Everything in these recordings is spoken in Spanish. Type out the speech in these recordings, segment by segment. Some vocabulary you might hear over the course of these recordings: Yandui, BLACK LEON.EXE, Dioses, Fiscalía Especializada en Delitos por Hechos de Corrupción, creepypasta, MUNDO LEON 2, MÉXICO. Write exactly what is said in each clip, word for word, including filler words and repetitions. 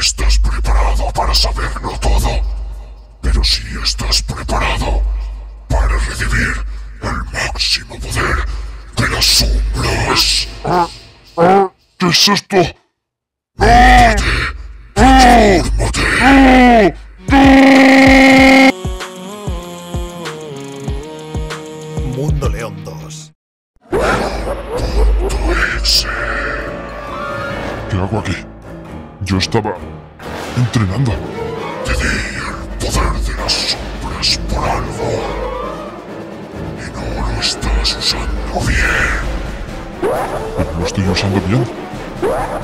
estás preparado para saberlo todo, pero sí estás preparado para recibir el máximo poder de las sombras. Ah, ah, ¿qué es esto? ¡Móntate! ¡Fórmate! Mundo León dos. ¿Qué hago aquí? Yo estaba entrenando. Te di el poder de las sombras por algo. Y no lo estás usando bien. ¿Lo estoy usando bien?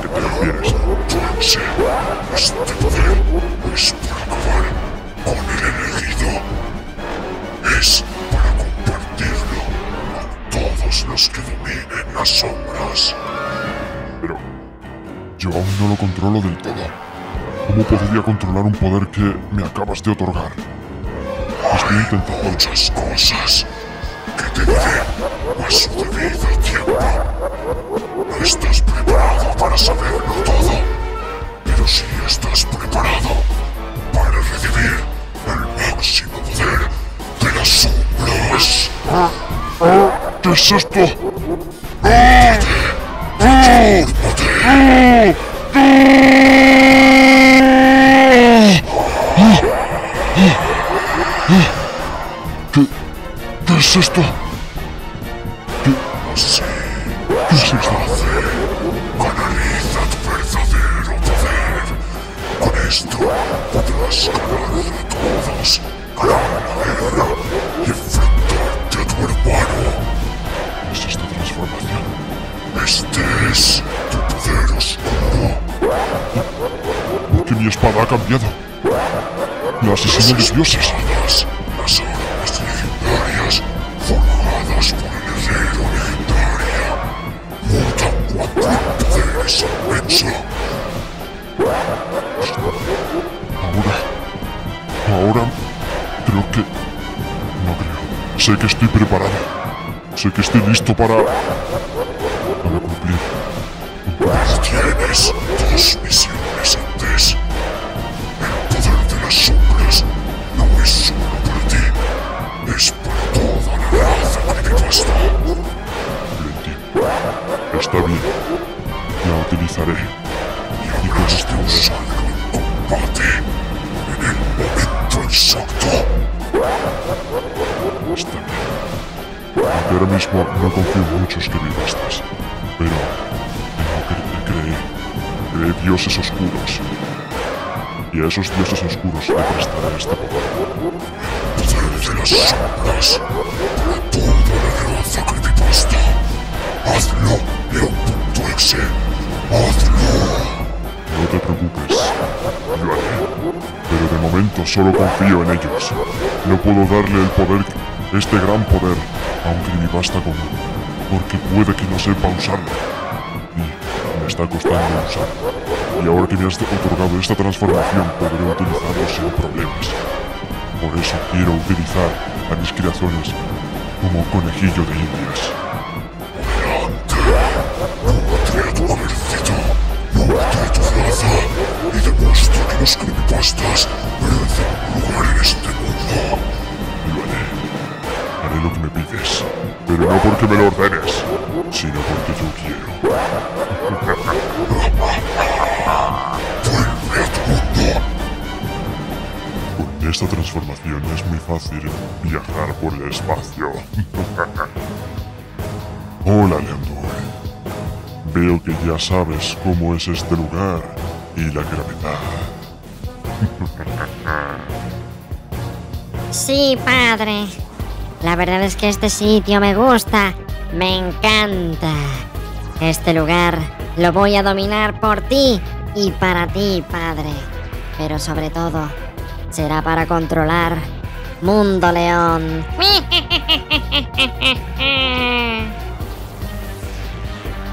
¿Qué te refieres? Entonces, este poder es para acabar con el elegido. Es para compartirlo a todos los que dominen las sombras. Pero... yo aún no lo controlo del todo. ¿Cómo podría controlar un poder que me acabas de otorgar? Estoy intentando muchas cosas que te daré a su debido tiempo. No estás preparado para saberlo todo, pero sí estás preparado para recibir el máximo poder de las sombras. ¿Qué es esto? ¡Fórmate! ¿Qué, ¿Qué es esto? ¿Qué, sí, ¿qué es esto? Canaliza tu verdadero poder. Con esto podrás ganar de todos, ganar la guerra y enfrentarte a tu hermano. ¿Es esta transformación? Este es tu poder oscuro. ¿Por qué mi espada ha cambiado? La asesina de dioses. Las armas legendarias forjadas por el herrero legendario mutan cuando el poder es inmenso. Ahora... ahora... creo que... no creo. Sé que estoy preparado. Sé que estoy listo para... para cumplir. Pero tienes dos misiones antes. El poder de las sombras no es solo para ti, es para toda la raza creepypasta. Lo entiendo. Está bien. La utilizaré. Y habrás de usarlo en combate en el momento exacto. Está bien. Aunque ahora mismo no confío en muchos creepypastas, pero tengo que creer. Creer dioses oscuros. Y a esos dioses oscuros le prestará este poder. El poder de las sombras para toda la raza creepypasta. Hazlo, Leon punto exe. Hazlo. No te preocupes. Lo haré. Pero de momento solo confío en ellos. No puedo darle el poder, este gran poder, a un creepypasta común, porque puede que no sepa usarlo. Y me está costando usarlo. Y ahora que me has otorgado esta transformación, podré utilizarlo sin problemas. Por eso quiero utilizar a mis creaciones como conejillo de indias. ¡Adelante! ¡Muéstrate tu ejército! ¡Muéstrate tu raza! ¡Y demuestra que los creepypastas merecen un lugar en este mundo! Lo haré. Haré lo que me pides. Pero no porque me lo ordenes, sino porque yo quiero. Con esta transformación es muy fácil viajar por el espacio. Hola, Leon dos. Veo que ya sabes cómo es este lugar y la gravedad. Sí, padre. La verdad es que este sitio me gusta. Me encanta. Este lugar lo voy a dominar por ti. Y para ti, padre. Pero sobre todo, será para controlar Mundo León.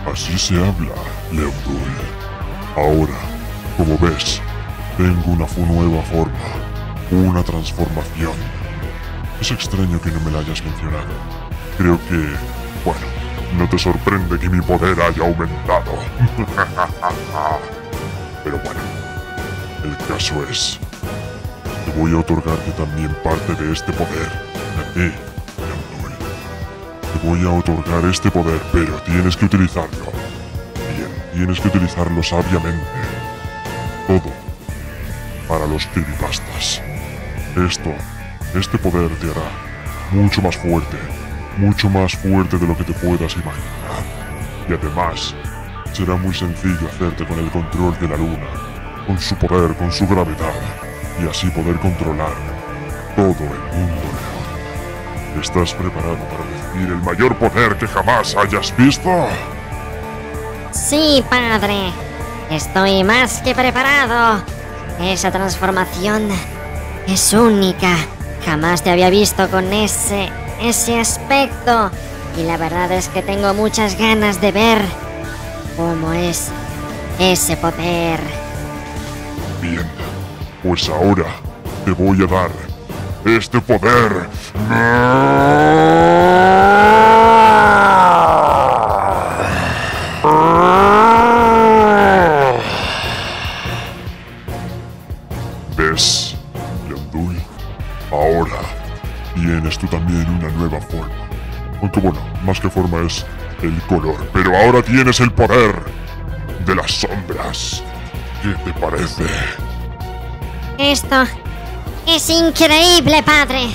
Así se habla, Leon dos. Ahora, como ves, tengo una nueva forma. Una transformación. Es extraño que no me la hayas mencionado. Creo que... bueno, no te sorprende que mi poder haya aumentado. Pero bueno, El caso es... te voy a otorgarte también parte de este poder. A ti, Yandui. Te voy a otorgar este poder, pero tienes que utilizarlo. Bien, tienes que utilizarlo sabiamente. Todo. Para los creepypastas. Esto, este poder te hará mucho más fuerte. Mucho más fuerte de lo que te puedas imaginar. Y además, será muy sencillo hacerte con el control de la luna. Con su poder, con su gravedad. Y así poder controlar todo el mundo león. ¿Estás preparado para recibir el mayor poder que jamás hayas visto? Sí, padre. Estoy más que preparado. Esa transformación es única. Jamás te había visto con ese... ese aspecto. Y la verdad es que tengo muchas ganas de ver cómo es ese poder. Bien. Pues ahora te voy a dar este poder. ¿Ves, Yandui? Ahora tienes tú también una nueva forma. Aunque bueno, más que forma es el color. Pero ahora tienes el poder de las sombras. ¿Qué te parece? Esto es increíble, padre.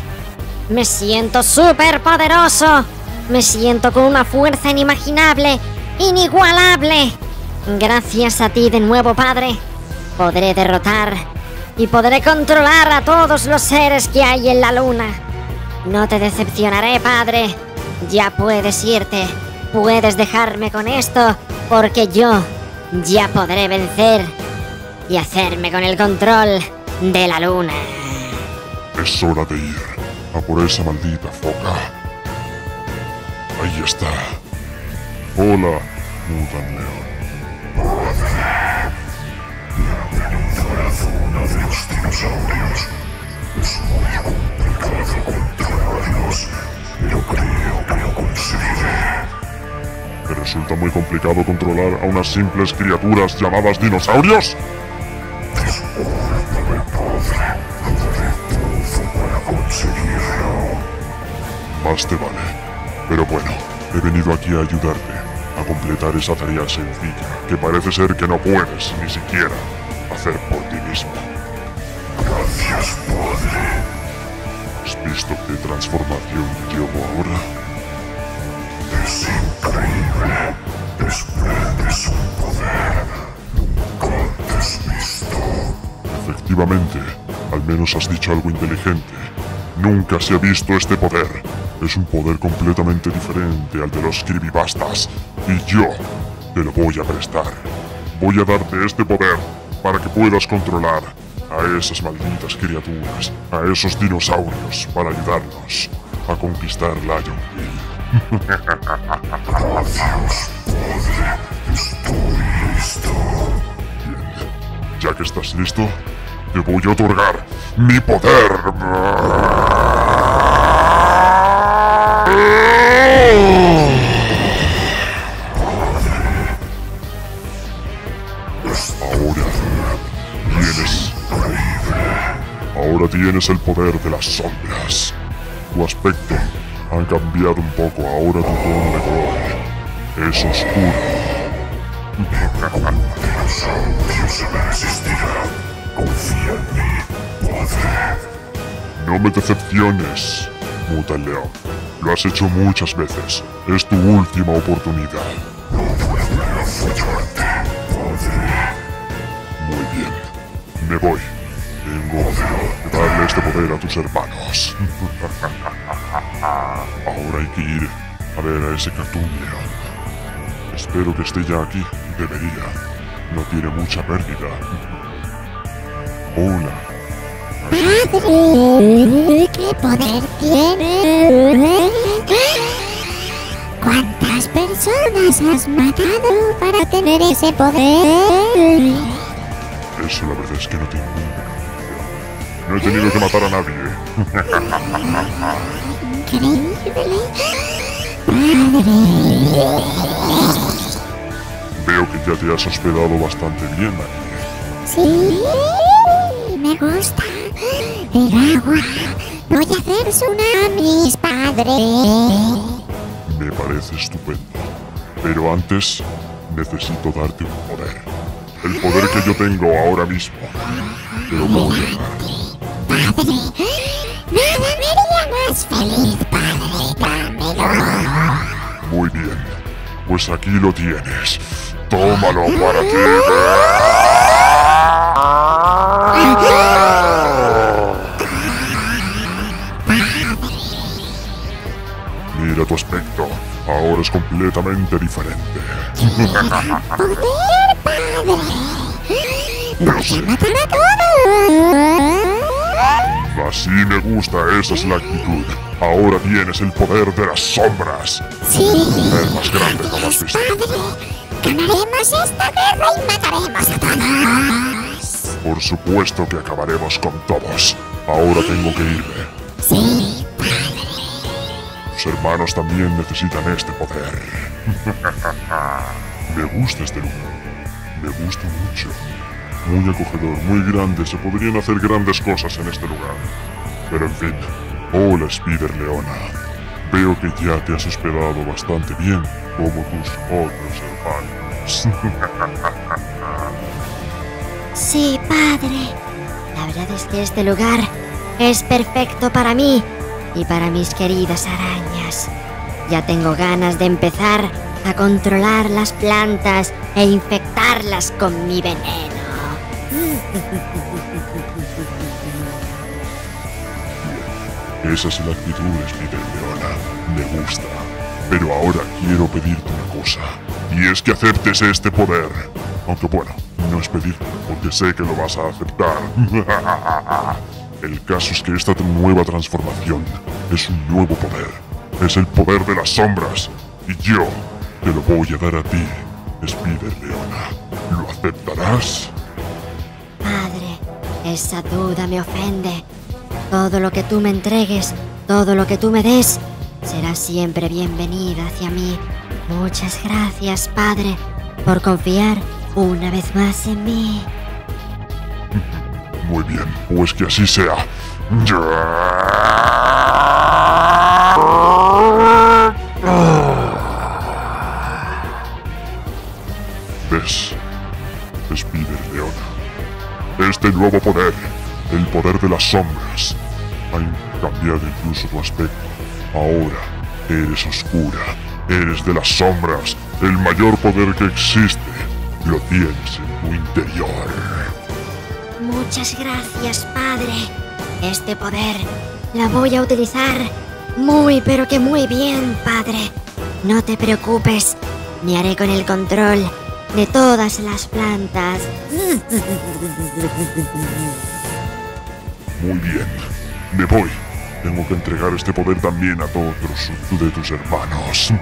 Me siento súper poderoso. Me siento con una fuerza inimaginable, inigualable. Gracias a ti de nuevo, padre. Podré derrotar y podré controlar a todos los seres que hay en la luna. No te decepcionaré, padre. Ya puedes irte. Puedes dejarme con esto, porque yo ya podré vencer y hacerme con el control de la luna. Es hora de ir a por esa maldita foca. Ahí está. Hola, Mudan León. Hola. La velocidad es una de los dinosaurios. Es muy complicado controlarlos, pero creo que lo conseguiré. ¿Te resulta muy complicado controlar a unas simples criaturas llamadas dinosaurios? Discúlpame, padre. Haré todo para conseguirlo. Más te vale. Pero bueno, he venido aquí a ayudarte a completar esa tarea sencilla que parece ser que no puedes ni siquiera hacer por ti mismo. Gracias, padre. ¿Has visto qué transformación llevo ahora? Es increíble. Desprendes un poder nunca antes visto. Efectivamente, al menos has dicho algo inteligente. Nunca se ha visto este poder. Es un poder completamente diferente al de los creepypastas. Y yo te lo voy a prestar. Voy a darte este poder para que puedas controlar a esas malditas criaturas, a esos dinosaurios, para ayudarnos a conquistar la Yonville. Gracias, padre. Estoy listo. Ya que estás listo, te voy a otorgar mi poder. Ahora tienes... Ahora tienes el poder de las sombras. Tu aspecto ha cambiado un poco. Ahora tu tono de color es oscuro. Confía en mí, padre. No me decepciones, Mudan León. Lo has hecho muchas veces. Es tu última oportunidad. No puedo fallarte, padre. Muy bien. Me voy. Tengo que darle este poder a tus hermanos. Ahora hay que ir a ver a ese cartoon león. Espero que esté ya aquí. Debería. No tiene mucha pérdida. Hola. Padre, ¿qué poder tiene? ¿Cuántas personas has matado para tener ese poder? Eso la verdad es que no tengo idea. No he tenido que matar a nadie. Increíble. Padre. Veo que ya te has hospedado bastante bien aquí. Sí, gusta el agua. Voy a hacer tsunamis, padre. Me parece estupendo. Pero antes, necesito darte un poder. El poder que yo tengo ahora mismo. Pero no voy a dar. Padre, nada me haría más feliz, padre. Dámelo. Muy bien. Pues aquí lo tienes. Tómalo para ti. Mira tu aspecto, ahora es completamente diferente. ¡Poder, padre! ¡Vas a matar a todos! Así me gusta, esa es la actitud. Ahora tienes el poder de las sombras. Sí. El más grande que has visto. Ganaremos esta guerra y mataremos a todos. Por supuesto que acabaremos con todos. Ahora tengo que irme. Sí. Tus hermanos también necesitan este poder. Me gusta este lugar. Me gusta mucho. Muy acogedor, muy grande. Se podrían hacer grandes cosas en este lugar. Pero en fin. Hola, Spider Leona. Veo que ya te has hospedado bastante bien, como tus otros hermanos. Sí, padre. La verdad es que este lugar es perfecto para mí. Y para mis queridas arañas. Ya tengo ganas de empezar a controlar las plantas e infectarlas con mi veneno. Bien, esa es la actitud, Spider Leona. Me gusta. Pero ahora quiero pedirte una cosa. Y es que aceptes este poder. Aunque bueno, no es pedirte, porque sé que lo vas a aceptar. El caso es que esta nueva transformación es un nuevo poder. Es el poder de las sombras. Y yo te lo voy a dar a ti, Spider Leona. ¿Lo aceptarás? Padre, esa duda me ofende. Todo lo que tú me entregues, todo lo que tú me des, será siempre bienvenida hacia mí. Muchas gracias, padre, por confiar una vez más en mí. Muy bien, pues que así sea. ¿Ves? Spider Leona. Este nuevo poder, el poder de las sombras, ha cambiado incluso tu aspecto. Ahora eres oscura, eres de las sombras, el mayor poder que existe. Lo tienes en tu interior. Muchas gracias, padre. Este poder la voy a utilizar muy, pero que muy bien, padre. No te preocupes, me haré con el control de todas las plantas. Muy bien, me voy. Tengo que entregar este poder también a todos de tus hermanos.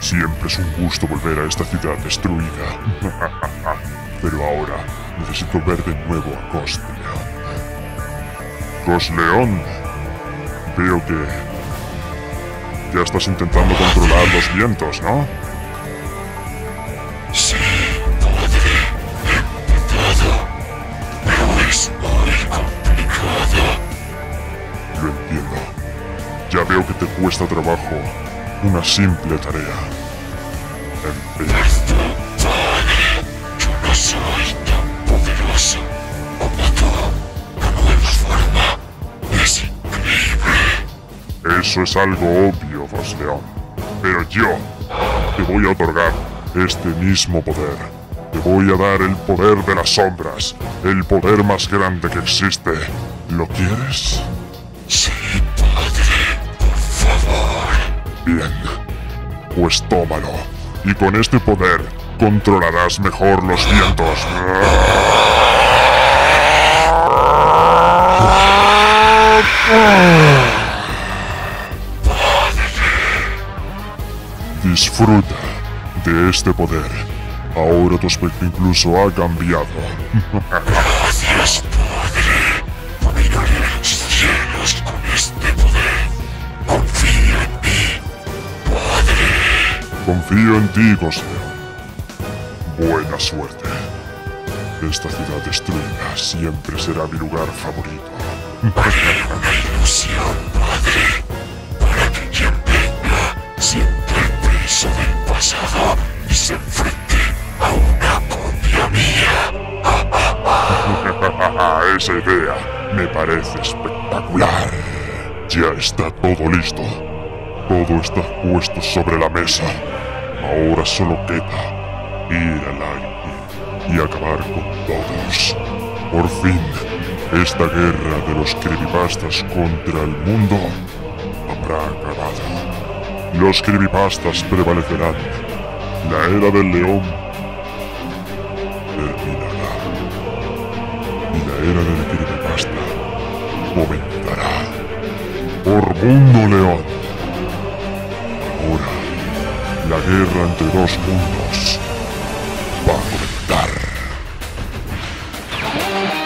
Siempre es un gusto volver a esta ciudad destruida. Pero ahora necesito ver de nuevo a Ghost León. Ghost León, veo que ya estás intentando controlar los vientos, ¿no? Sí, padre, he intentado, pero es muy complicado. Lo entiendo. Ya veo que te cuesta trabajo una simple tarea. En fin. Soy tan poderoso como tú. La nueva forma es increíble. Eso es algo obvio, Ghost León. Pero yo te voy a otorgar este mismo poder. Te voy a dar el poder de las sombras. El poder más grande que existe. ¿Lo quieres? Sí, padre. Por favor. Bien. Pues tómalo. Y con este poder controlarás mejor los vientos. Disfruta de este poder. Ahora tu aspecto incluso ha cambiado. Gracias, padre. Dominaré los cielos con este poder. Confío en ti, padre. Confío en ti, Ghost León. Buena suerte. Esta ciudad destruida siempre será mi lugar favorito. Vaya una ilusión, padre. Para que quien venga sienta el peso del pasado y se enfrente a una copia mía. Ah, ah, ah. Esa idea me parece espectacular. Ya está todo listo. Todo está puesto sobre la mesa. Ahora solo queda ir a la... y acabar con todos. Por fin, esta guerra de los creepypastas contra el mundo habrá acabado. Los creepypastas prevalecerán. La era del león terminará. Y la era del creepypasta comenzará. Por Mundo León. Ahora, la guerra entre dos mundos va a comenzar.